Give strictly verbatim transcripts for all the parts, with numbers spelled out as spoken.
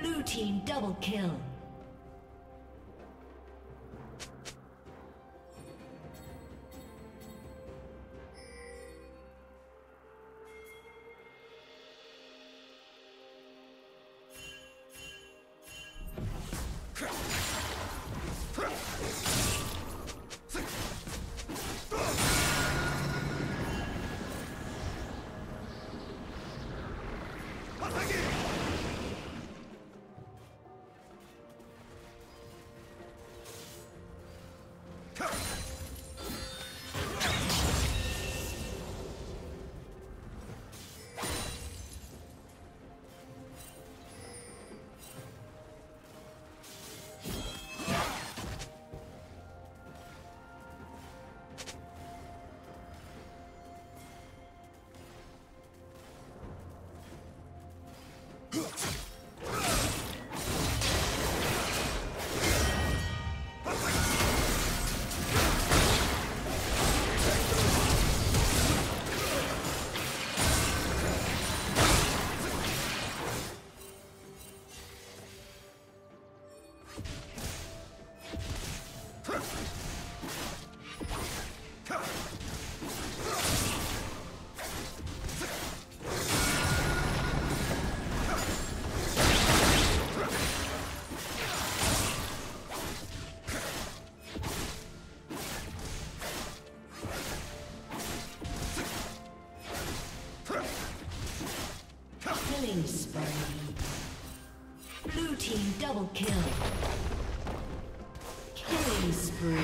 Blue team double kill. Blue team double kill. Killing spree.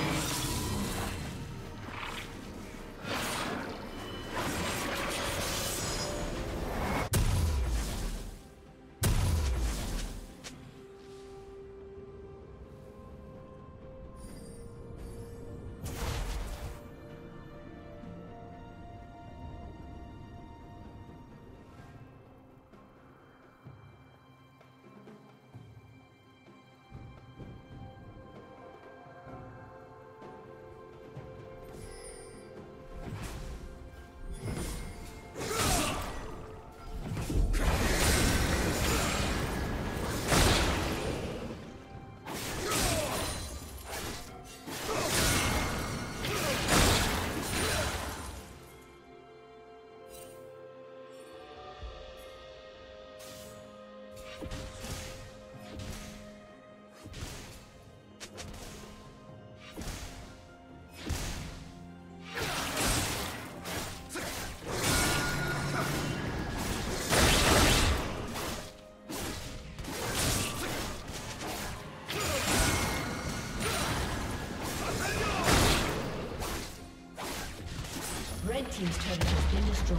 Red team's turret has been destroyed.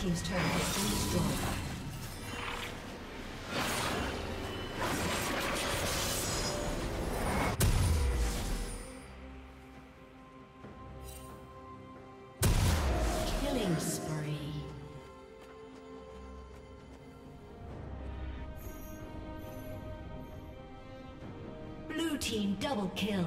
Team's turret has been destroyed. Killing spree. team double kill.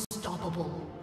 Unstoppable.